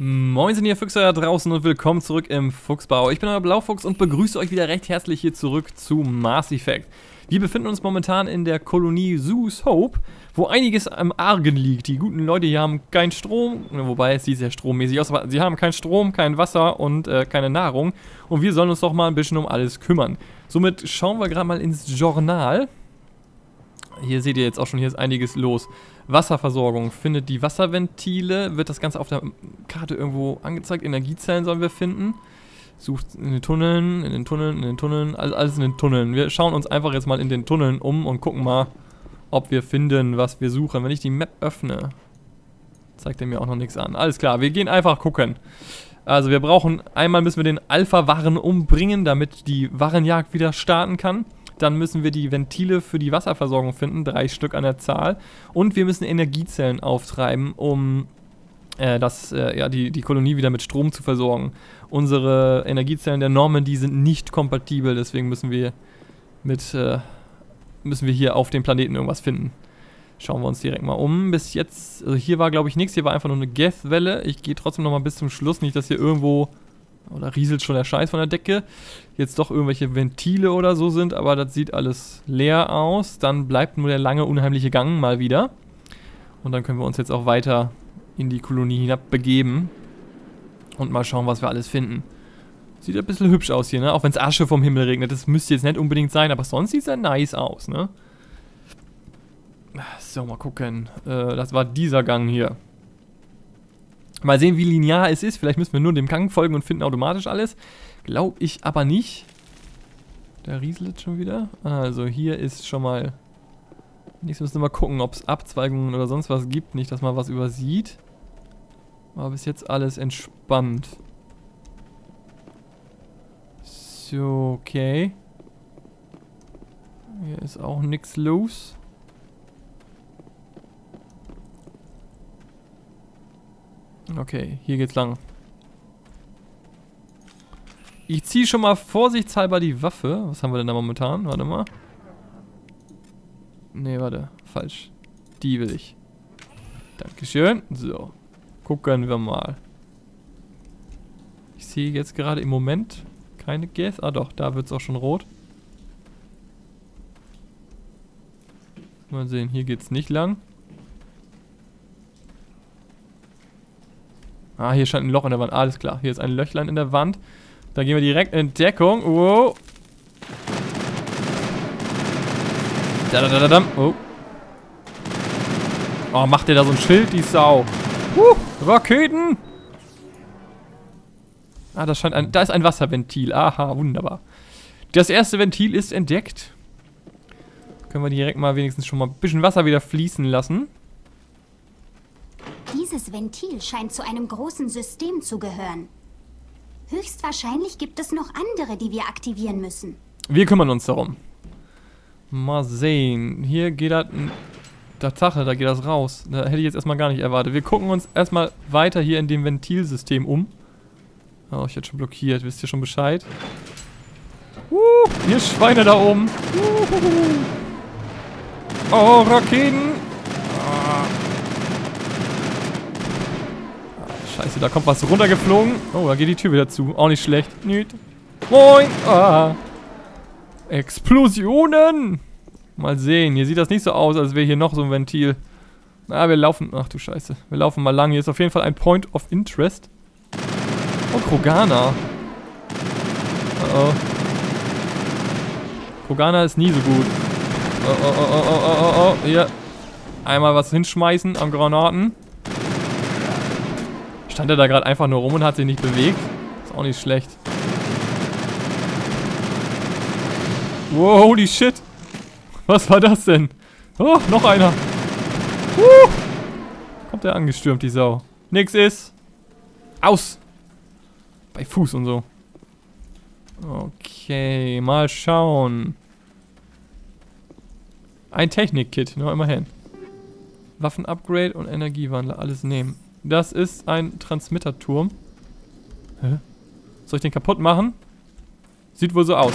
Moin sind ihr Füchse da draußen und willkommen zurück im Fuchsbau. Ich bin euer Blaufuchs und begrüße euch wieder recht herzlich hier zurück zu Mass Effect. Wir befinden uns momentan in der Kolonie Zhu's Hope, wo einiges am Argen liegt. Die guten Leute hier haben keinen Strom, wobei es sieht sehr strommäßig aus, aber sie haben keinen Strom, kein Wasser und keine Nahrung. Und wir sollen uns doch mal ein bisschen um alles kümmern. Somit schauen wir gerade mal ins Journal. Hier seht ihr jetzt auch schon, hier ist einiges los. Wasserversorgung, findet die Wasserventile, wird das Ganze auf der Karte irgendwo angezeigt, Energiezellen sollen wir finden. Sucht in den Tunneln, alles in den Tunneln. Wir schauen uns einfach jetzt mal in den Tunneln um und gucken mal, ob wir finden, was wir suchen. Wenn ich die Map öffne, zeigt er mir auch noch nichts an. Alles klar, wir gehen einfach gucken. Also wir brauchen, einmal müssen wir den Alpha-Varg umbringen, damit die Vargjagd wieder starten kann. Dann müssen wir die Ventile für die Wasserversorgung finden, 3 Stück an der Zahl. Und wir müssen Energiezellen auftreiben, um die Kolonie wieder mit Strom zu versorgen. Unsere Energiezellen der Normandie sind nicht kompatibel, deswegen müssen wir hier auf dem Planeten irgendwas finden. Schauen wir uns direkt mal um. Bis jetzt, also hier war glaube ich nichts, hier war einfach nur eine Geth-Welle. Ich gehe trotzdem nochmal bis zum Schluss, nicht dass hier irgendwo... Oder rieselt schon der Scheiß von der Decke. Jetzt doch irgendwelche Ventile oder so sind, aber das sieht alles leer aus. Dann bleibt nur der lange, unheimliche Gang mal wieder. Und dann können wir uns jetzt auch weiter in die Kolonie hinabbegeben. Und mal schauen, was wir alles finden. Sieht ein bisschen hübsch aus hier, ne? Auch wenn es Asche vom Himmel regnet. Das müsste jetzt nicht unbedingt sein, aber sonst sieht es ja nice aus, ne? So, mal gucken. Das war dieser Gang hier. Mal sehen, wie linear es ist. Vielleicht müssen wir nur dem Gang folgen und finden automatisch alles. Glaube ich aber nicht. Da rieselt schon wieder. Also hier ist schon mal... Nächstes müssen wir mal gucken, ob es Abzweigungen oder sonst was gibt. Nicht, dass man was übersieht. Aber bis jetzt alles entspannt. So, okay. Hier ist auch nichts los. Okay, hier geht's lang. Ich ziehe schon mal vorsichtshalber die Waffe. Was haben wir denn da momentan? Warte mal. Nee, warte. Falsch. Die will ich. Dankeschön. So. Gucken wir mal. Ich sehe jetzt gerade im Moment keine Geth. Ah doch, da wird's auch schon rot. Mal sehen, hier geht's nicht lang. Ah, hier scheint ein Loch in der Wand. Alles klar. Hier ist ein Löchlein in der Wand. Da gehen wir direkt in Deckung. Wow. Da. Oh. Oh, macht der da so ein Schild, die Sau. Raketen. Ah, das scheint ein... Da ist ein Wasserventil. Aha, wunderbar. Das erste Ventil ist entdeckt. Können wir direkt mal wenigstens schon mal ein bisschen Wasser wieder fließen lassen. Dieses Ventil scheint zu einem großen System zu gehören. Höchstwahrscheinlich gibt es noch andere, die wir aktivieren müssen. Wir kümmern uns darum. Mal sehen. Hier geht das... Tatsache, da geht das raus. Da hätte ich jetzt erstmal gar nicht erwartet. Wir gucken uns erstmal weiter hier in dem Ventilsystem um. Oh, ich hätte schon blockiert. Wisst ihr schon Bescheid? Hier Schweine da oben. Oh, Raketen. Scheiße, da kommt was runtergeflogen. Oh, da geht die Tür wieder zu. Auch nicht schlecht. Nüt. Moin. Ah. Explosionen. Mal sehen. Hier sieht das nicht so aus, als wäre hier noch so ein Ventil. Wir laufen. Ach du Scheiße. Wir laufen mal lang. Hier ist auf jeden Fall ein Point of Interest. Oh, Krogana. Oh. Krogana ist nie so gut. Oh. Hier. Einmal was hinschmeißen am Granaten. Stand er da gerade einfach nur rum und hat sich nicht bewegt. Ist auch nicht schlecht. Wow, holy shit. Was war das denn? Oh, noch einer. Kommt der angestürmt, die Sau. Nix ist. Aus. Bei Fuß und so. Okay, mal schauen. Ein Technik-Kit, noch immerhin. Waffen-Upgrade und Energiewandler, alles nehmen. Das ist ein Transmitterturm. Hä? Soll ich den kaputt machen? Sieht wohl so aus.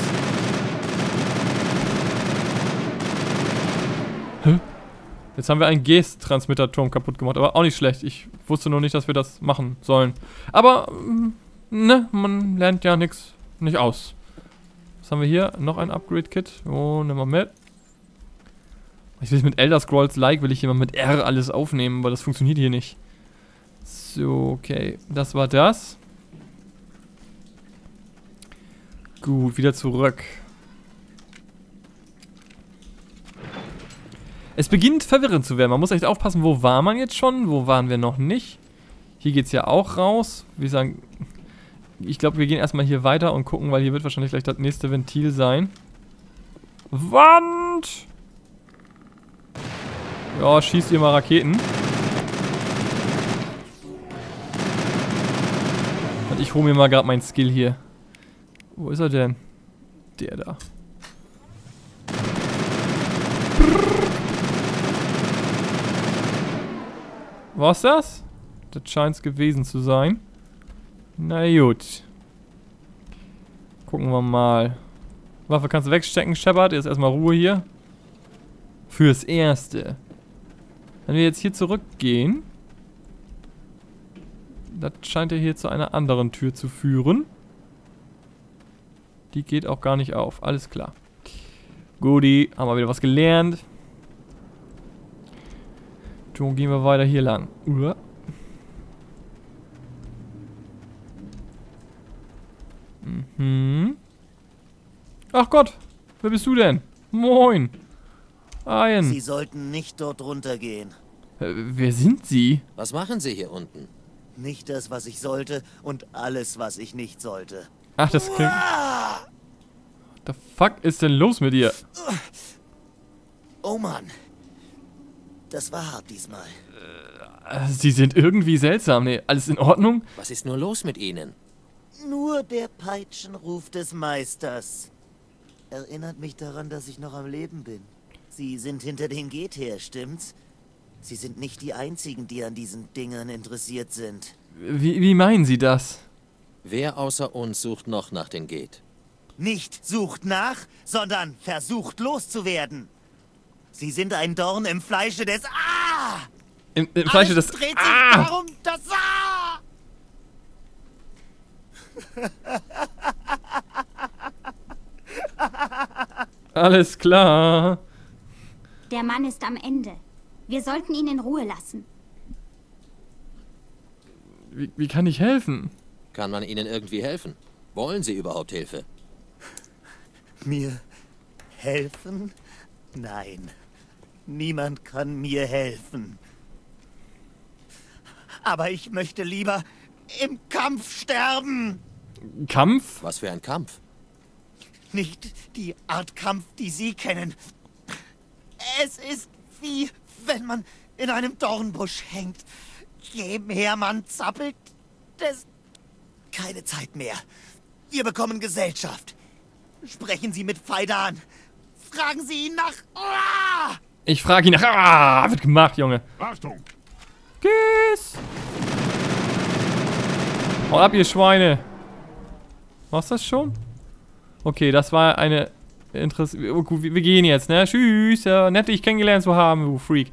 Hä? Jetzt haben wir einen Geth-Transmitterturm kaputt gemacht, aber auch nicht schlecht. Ich wusste nur nicht, dass wir das machen sollen. Aber, ne, man lernt ja nichts nicht aus. Was haben wir hier? Noch ein Upgrade-Kit. Oh, nimm mal mit. Ich will mit Elder Scrolls like, will ich hier mal mit R alles aufnehmen, aber das funktioniert hier nicht. So, okay. Das war das. Gut, wieder zurück. Es beginnt verwirrend zu werden. Man muss echt aufpassen, wo war man jetzt schon? Wo waren wir noch nicht? Hier geht's ja auch raus. Wie sagen, ich glaube, wir gehen erstmal hier weiter und gucken, weil hier wird wahrscheinlich gleich das nächste Ventil sein. Wand! Ja, schießt ihr mal Raketen. Und ich hole mir mal gerade meinen Skill hier. Wo ist er denn? Der da. War's das? Das scheint's gewesen zu sein. Na gut. Gucken wir mal. Waffe kannst du wegstecken, Shepard. Jetzt erstmal Ruhe hier. Fürs Erste. Wenn wir jetzt hier zurückgehen. Das scheint ja hier zu einer anderen Tür zu führen. Die geht auch gar nicht auf. Alles klar. Goodie. Haben wir wieder was gelernt. Dann gehen wir weiter hier lang. Uah. Mhm. Ach Gott. Wer bist du denn? Moin. Ian. Sie sollten nicht dort runtergehen. Wer sind Sie? Was machen Sie hier unten? Nicht das, was ich sollte und alles, was ich nicht sollte. Ach, das klingt... Uah! What the fuck ist denn los mit dir? Oh Mann. Das war hart diesmal. Sie sind irgendwie seltsam. Nee, alles in Ordnung? Was ist nur los mit Ihnen? Nur der Peitschenruf des Meisters. Erinnert mich daran, dass ich noch am Leben bin. Sie sind hinter den Geth her, stimmt's? Sie sind nicht die Einzigen, die an diesen Dingern interessiert sind. Wie meinen Sie das? Wer außer uns sucht noch nach den Geth? Nicht sucht nach, sondern versucht loszuwerden. Sie sind ein Dorn im Fleische des... Ah! Im Fleische des... dreht sich darum, das... Ah! Alles klar. Der Mann ist am Ende. Wir sollten ihn in Ruhe lassen. Wie kann ich helfen? Kann man Ihnen irgendwie helfen? Wollen Sie überhaupt Hilfe? Mir helfen? Nein. Niemand kann mir helfen. Aber ich möchte lieber im Kampf sterben. Kampf? Was für ein Kampf? Nicht die Art Kampf, die Sie kennen. Es ist wie, wenn man in einem Dornbusch hängt. Jeher man zappelt, das... Keine Zeit mehr. Wir bekommen Gesellschaft. Sprechen Sie mit Fai Dan. Fragen Sie ihn nach... Uah! Ich frage ihn nach... Uah! Wird gemacht, Junge. Achtung! Tschüss! Haut ab, ihr Schweine! War's das schon? Okay, das war eine... Oh, gut, wir gehen jetzt, ne? Tschüss! Ja, nett, dich kennengelernt zu haben, du Freak.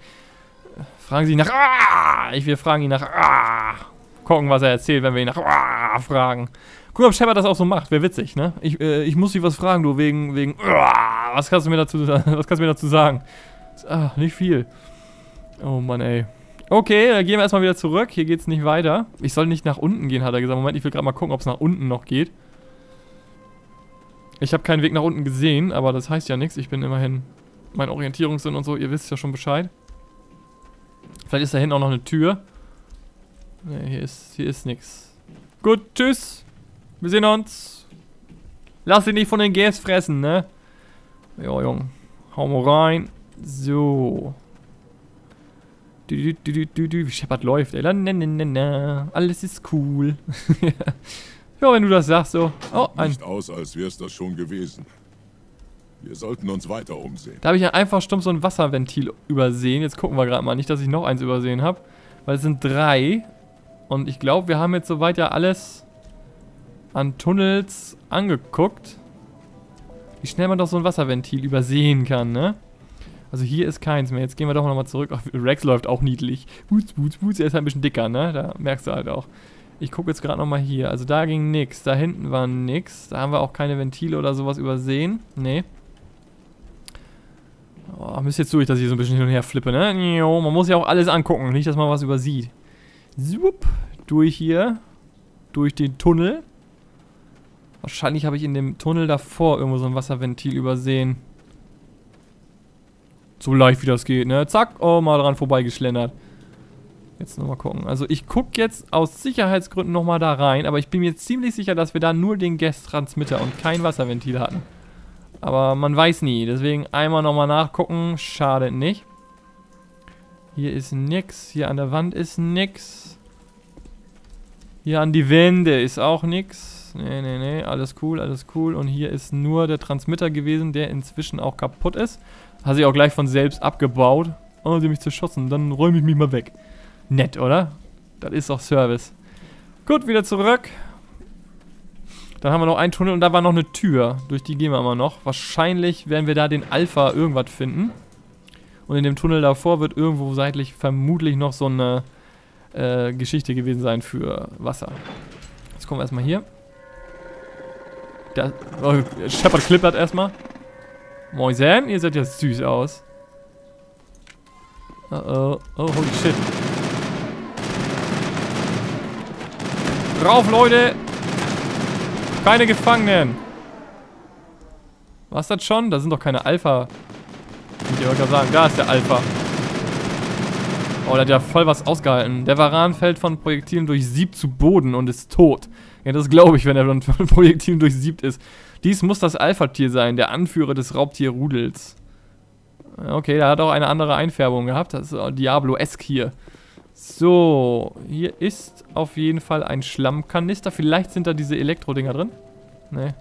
Fragen Sie ihn nach... Uah! Wir fragen ihn nach... Uah! Gucken, was er erzählt, wenn wir ihn nach... Uah! Fragen. Guck, ob Shepard das auch so macht. Wäre witzig, ne? Ich muss dich was fragen, du, wegen... Uah! Was kannst du mir dazu sagen? Ah, nicht viel. Oh Mann, ey. Okay, dann gehen wir erstmal wieder zurück. Hier geht's nicht weiter. Ich soll nicht nach unten gehen, hat er gesagt. Moment, ich will gerade mal gucken, ob es nach unten noch geht. Ich habe keinen Weg nach unten gesehen, aber das heißt ja nichts. Ich bin immerhin... Mein Orientierungssinn und so, ihr wisst ja schon Bescheid. Vielleicht ist da hinten auch noch eine Tür. Ne, hier ist nichts. Gut, tschüss. Wir sehen uns. Lass dich nicht von den Geth fressen, ne? Jo, Junge. Hau mal rein. So. Wie Shepard läuft, ey. Alles ist cool. Ja, wenn du das sagst, so. Oh, ein. Sieht aus, als wäre es das schon gewesen. Wir sollten uns weiter umsehen. Da habe ich ja einfach stumpf so ein Wasserventil übersehen. Jetzt gucken wir gerade mal. Nicht, dass ich noch eins übersehen habe. Weil es sind 3. Und ich glaube, wir haben jetzt soweit ja alles an Tunnels angeguckt. Wie schnell man doch so ein Wasserventil übersehen kann, ne? Also hier ist keins mehr. Jetzt gehen wir doch nochmal zurück. Ach, Rex läuft auch niedlich. Boots, Boots, Boots. Er ist halt ein bisschen dicker, ne? Da merkst du halt auch. Ich gucke jetzt gerade nochmal hier. Also da ging nix. Da hinten war nix. Da haben wir auch keine Ventile oder sowas übersehen. Nee. Oh, müsst jetzt durch, dass ich so ein bisschen hin und her flippe, ne? Man muss ja auch alles angucken. Nicht, dass man was übersieht. Zup. Durch hier. Durch den Tunnel. Wahrscheinlich habe ich in dem Tunnel davor irgendwo so ein Wasserventil übersehen. So leicht wie das geht, ne? Zack, oh, mal dran vorbeigeschlendert. Jetzt nochmal gucken. Also ich gucke jetzt aus Sicherheitsgründen nochmal da rein, aber ich bin mir ziemlich sicher, dass wir da nur den Geth-Transmitter und kein Wasserventil hatten. Aber man weiß nie, deswegen einmal nochmal nachgucken, schadet nicht. Hier ist nix, hier an der Wand ist nix. Hier an die Wände ist auch nix. Nee, nee, nee, alles cool, alles cool. Und hier ist nur der Transmitter gewesen, der inzwischen auch kaputt ist. Hat sich auch gleich von selbst abgebaut. Oh, sie haben mich zerschossen, dann räume ich mich mal weg. Nett, oder? Das ist doch Service. Gut, wieder zurück. Dann haben wir noch einen Tunnel und da war noch eine Tür. Durch die gehen wir immer noch. Wahrscheinlich werden wir da den Alpha irgendwas finden. Und in dem Tunnel davor wird irgendwo seitlich vermutlich noch so eine Geschichte gewesen sein für Wasser. Jetzt kommen wir erstmal hier. Oh, Shepard klippert erstmal. Moin, ihr seht ja süß aus. Oh oh, oh holy shit. Rauf, Leute! Keine Gefangenen! Was das schon? Da sind doch keine Alpha. Ich wollte gerade sagen, da ist der Alpha. Oh, der hat ja voll was ausgehalten. Der Varan fällt von Projektilen durchsiebt zu Boden und ist tot. Ja, das glaube ich, wenn er von Projektilen durchsiebt ist. Dies muss das Alpha-Tier sein, der Anführer des Raubtierrudels. Okay, da hat auch eine andere Einfärbung gehabt. Das ist Diablo-esque hier. So, hier ist auf jeden Fall ein Schlammkanister. Vielleicht sind da diese Elektrodinger drin. Ne.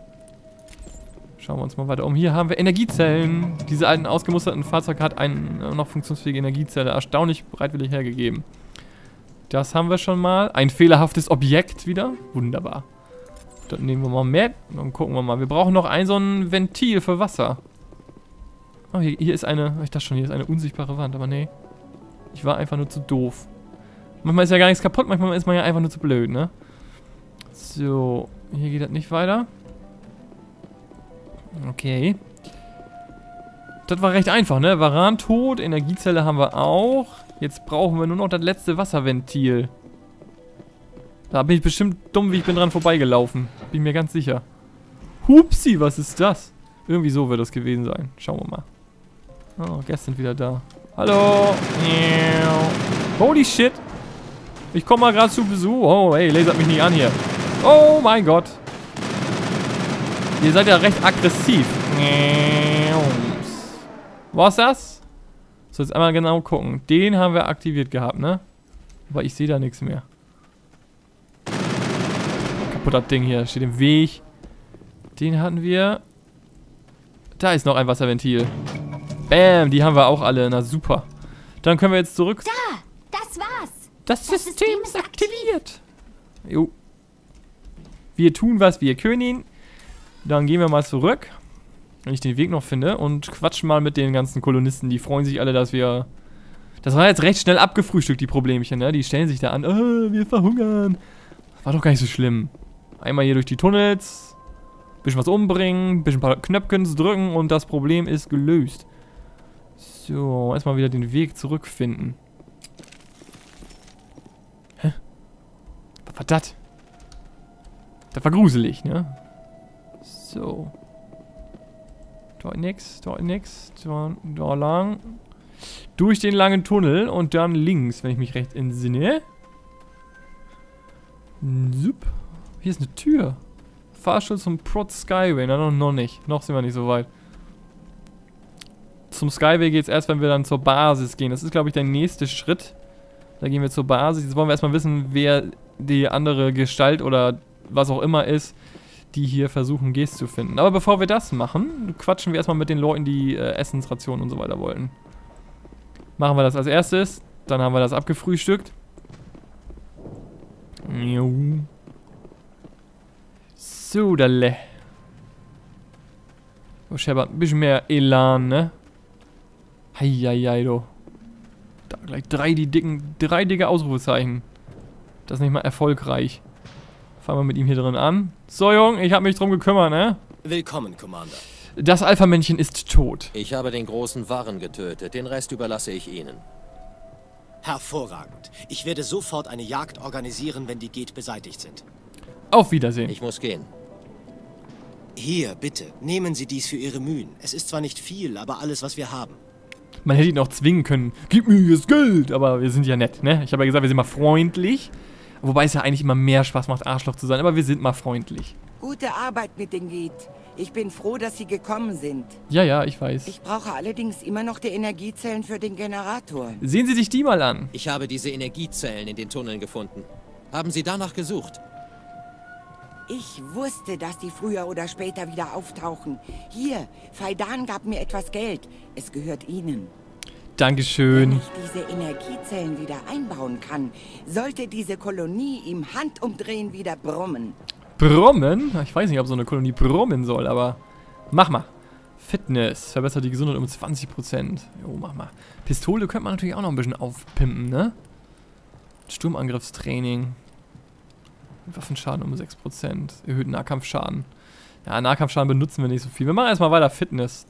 Schauen wir uns mal weiter um. Hier haben wir Energiezellen. Diese alten ausgemusterten Fahrzeuge hat eine noch funktionsfähige Energiezelle erstaunlich bereitwillig hergegeben. Das haben wir schon mal. Ein fehlerhaftes Objekt wieder. Wunderbar. Dann nehmen wir mal mit. Dann gucken wir mal. Wir brauchen noch ein so ein Ventil für Wasser. Oh, hier ist eine... Ich dachte schon, hier ist eine unsichtbare Wand. Aber nee. Ich war einfach nur zu doof. Manchmal ist ja gar nichts kaputt. Manchmal ist man ja einfach nur zu blöd, ne? So. Hier geht das nicht weiter. Okay. Das war recht einfach, ne? Varan tot. Energiezelle haben wir auch. Jetzt brauchen wir nur noch das letzte Wasserventil. Da bin ich bestimmt dumm, wie ich bin dran vorbeigelaufen. Bin mir ganz sicher. Hupsi, was ist das? Irgendwie so wird das gewesen sein. Schauen wir mal. Oh, Gäste sind wieder da. Hallo. Holy shit. Ich komme mal gerade zu Besuch. Oh, ey, lasert mich nicht an hier. Oh mein Gott. Ihr seid ja recht aggressiv. Was ist das? So, jetzt einmal genau gucken. Den haben wir aktiviert gehabt, ne? Aber ich sehe da nichts mehr. Kaputter Ding hier. Steht im Weg. Den hatten wir. Da ist noch ein Wasserventil. Bam, die haben wir auch alle. Na super. Dann können wir jetzt zurück. Da, das war's. Das System ist aktiviert. Jo. Wir tun was, wir Königin. Dann gehen wir mal zurück. Wenn ich den Weg noch finde und quatsch mal mit den ganzen Kolonisten. Die freuen sich alle, dass wir... Das war jetzt recht schnell abgefrühstückt, die Problemchen, ne? Die stellen sich da an. Oh, wir verhungern. War doch gar nicht so schlimm. Einmal hier durch die Tunnels. Bisschen was umbringen. Bisschen ein paar Knöpfchen drücken und das Problem ist gelöst. So, erstmal wieder den Weg zurückfinden. Hä? Was war das? Das war gruselig, ne? So... Dort nix, dort nix, dort lang. Durch den langen Tunnel und dann links, wenn ich mich recht entsinne. Sup. Hier ist eine Tür. Fahrstuhl zum Prod Skyway. Na, noch nicht. Noch sind wir nicht so weit. Zum Skyway geht es erst, wenn wir dann zur Basis gehen. Das ist, glaube ich, der nächste Schritt. Da gehen wir zur Basis. Jetzt wollen wir erstmal wissen, wer die andere Gestalt oder was auch immer ist, die hier versuchen, Geth zu finden. Aber bevor wir das machen, quatschen wir erstmal mit den Leuten, die Essensrationen und so weiter wollten. Machen wir das als erstes, dann haben wir das abgefrühstückt. Jo. So, dalle. Oh, Shepard, ein bisschen mehr Elan, ne? Heieiei, du. Da gleich drei dicke Ausrufezeichen. Das ist nicht mal erfolgreich. Fangen wir mit ihm hier drin an. So, Junge, ich habe mich drum gekümmert, ne? Willkommen, Commander. Das Alpha-Männchen ist tot. Ich habe den großen Varg getötet. Den Rest überlasse ich Ihnen. Hervorragend. Ich werde sofort eine Jagd organisieren, wenn die Geth beseitigt sind. Auf Wiedersehen. Ich muss gehen. Hier, bitte. Nehmen Sie dies für Ihre Mühen. Es ist zwar nicht viel, aber alles, was wir haben. Man hätte ihn auch zwingen können. Gib mir jetzt Geld. Aber wir sind ja nett, ne? Ich habe ja gesagt, wir sind mal freundlich. Wobei es ja eigentlich immer mehr Spaß macht, Arschloch zu sein. Aber wir sind mal freundlich. Gute Arbeit mit den Geth. Ich bin froh, dass Sie gekommen sind. Ja, ja, ich weiß. Ich brauche allerdings immer noch die Energiezellen für den Generator. Sehen Sie sich die mal an. Ich habe diese Energiezellen in den Tunneln gefunden. Haben Sie danach gesucht? Ich wusste, dass die früher oder später wieder auftauchen. Hier, Fai Dan gab mir etwas Geld. Es gehört Ihnen. Dankeschön. Wenn ich diese Energiezellen wieder einbauen kann, sollte diese Kolonie im Handumdrehen wieder brummen. Brummen? Ich weiß nicht, ob so eine Kolonie brummen soll, aber mach mal. Fitness. Verbessert die Gesundheit um 20%. Jo, mach mal. Pistole könnte man natürlich auch noch ein bisschen aufpimpen, ne? Sturmangriffstraining. Waffenschaden um 6%. Erhöht Nahkampfschaden. Ja, Nahkampfschaden benutzen wir nicht so viel. Wir machen erstmal weiter Fitness.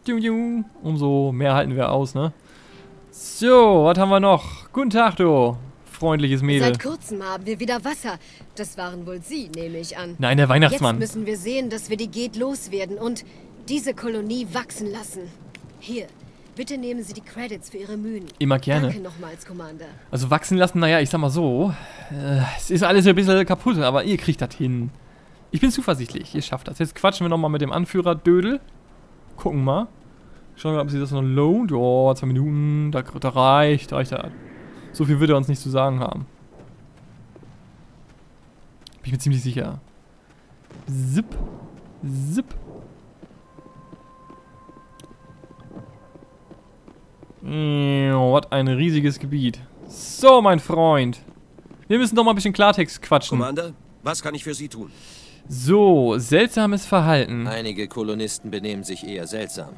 Umso mehr halten wir aus, ne? So, was haben wir noch? Guten Tag, du. Freundliches Mädel. Seit kurzem haben wir wieder Wasser. Das waren wohl Sie, nehme ich an. Nein, der Weihnachtsmann. Jetzt müssen wir sehen, dass wir die Geth loswerden und diese Kolonie wachsen lassen. Hier, bitte nehmen Sie die Credits für Ihre Mühen. Immer gerne. Danke nochmals, Commander. Also wachsen lassen, naja, ich sag mal so. Es ist alles ein bisschen kaputt, aber ihr kriegt das hin. Ich bin zuversichtlich, ihr schafft das. Jetzt quatschen wir nochmal mit dem Anführer Dödel. Gucken mal. Schauen wir, ob sie das noch lohnt. Oh, 2 Minuten. Da reicht er. So viel wird er uns nicht zu sagen haben. Bin ich mir ziemlich sicher. Zip. Zip. Was ein riesiges Gebiet. So, mein Freund. Wir müssen doch mal ein bisschen Klartext quatschen. Commander, was kann ich für Sie tun? So, seltsames Verhalten. Einige Kolonisten benehmen sich eher seltsam.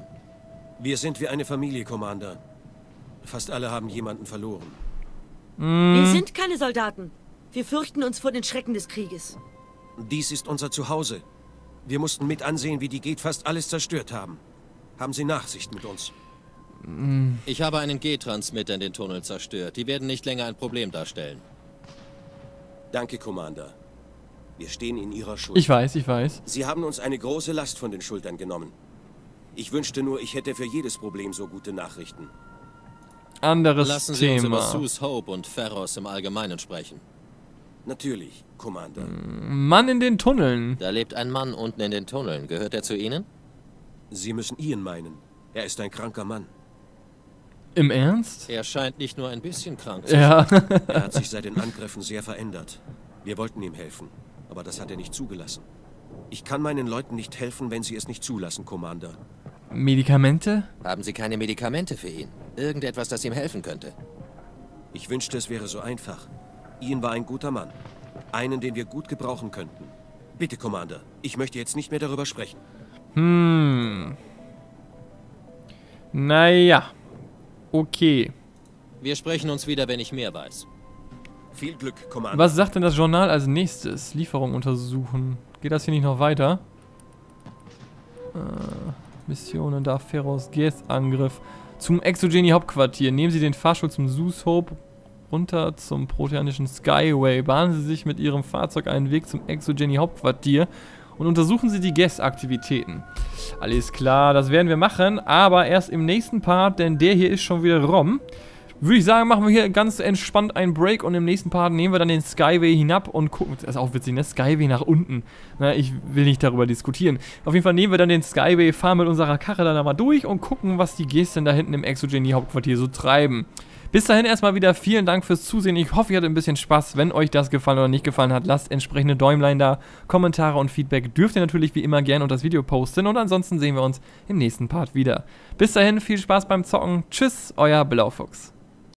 Wir sind wie eine Familie, Commander. Fast alle haben jemanden verloren. Wir sind keine Soldaten. Wir fürchten uns vor den Schrecken des Krieges. Dies ist unser Zuhause. Wir mussten mit ansehen, wie die Geth fast alles zerstört haben. Haben Sie Nachsicht mit uns? Ich habe einen Geth-Transmitter in den Tunnel zerstört. Die werden nicht länger ein Problem darstellen. Danke, Commander. Wir stehen in Ihrer Schuld. Ich weiß, ich weiß. Sie haben uns eine große Last von den Schultern genommen. Ich wünschte nur, ich hätte für jedes Problem so gute Nachrichten. Anderes Thema. Lassen Sie uns über Zhu's Hope und Ferros im Allgemeinen sprechen. Natürlich, Commander. Mann in den Tunneln. Da lebt ein Mann unten in den Tunneln. Gehört er zu Ihnen? Sie müssen Ian meinen. Er ist ein kranker Mann. Im Ernst? Er scheint nicht nur ein bisschen krank zu sein. Ja. Er hat sich seit den Angriffen sehr verändert. Wir wollten ihm helfen, aber das hat er nicht zugelassen. Ich kann meinen Leuten nicht helfen, wenn sie es nicht zulassen, Commander. Medikamente? Haben Sie keine Medikamente für ihn? Irgendetwas, das ihm helfen könnte? Ich wünschte, es wäre so einfach. Ian war ein guter Mann. Einen, den wir gut gebrauchen könnten. Bitte, Commander, ich möchte jetzt nicht mehr darüber sprechen. Naja. Okay. Wir sprechen uns wieder, wenn ich mehr weiß. Viel Glück, Commander. Was sagt denn das Journal als nächstes? Lieferung untersuchen. Geht das hier nicht noch weiter? Missionen da, Ferros, Geth, Angriff. Zum Exogeni-Hauptquartier. Nehmen Sie den Fahrstuhl zum Zhu's Hope runter zum proteanischen Skyway. Bahnen Sie sich mit Ihrem Fahrzeug einen Weg zum Exogeni-Hauptquartier und untersuchen Sie die Geth-Aktivitäten. Alles klar, das werden wir machen, aber erst im nächsten Part, denn der hier ist schon wieder rum. Würde ich sagen, machen wir hier ganz entspannt einen Break und im nächsten Part nehmen wir dann den Skyway hinab und gucken. Das ist auch witzig, ne? Skyway nach unten. Na, ich will nicht darüber diskutieren. Auf jeden Fall nehmen wir dann den Skyway, fahren mit unserer Karre dann mal durch und gucken, was die Geth denn da hinten im Exogeni-Hauptquartier so treiben. Bis dahin erstmal wieder vielen Dank fürs Zusehen. Ich hoffe, ihr hattet ein bisschen Spaß. Wenn euch das gefallen oder nicht gefallen hat, lasst entsprechende Däumlein da. Kommentare und Feedback dürft ihr natürlich wie immer gerne unter das Video posten. Und ansonsten sehen wir uns im nächsten Part wieder. Bis dahin, viel Spaß beim Zocken. Tschüss, euer Blaufuchs.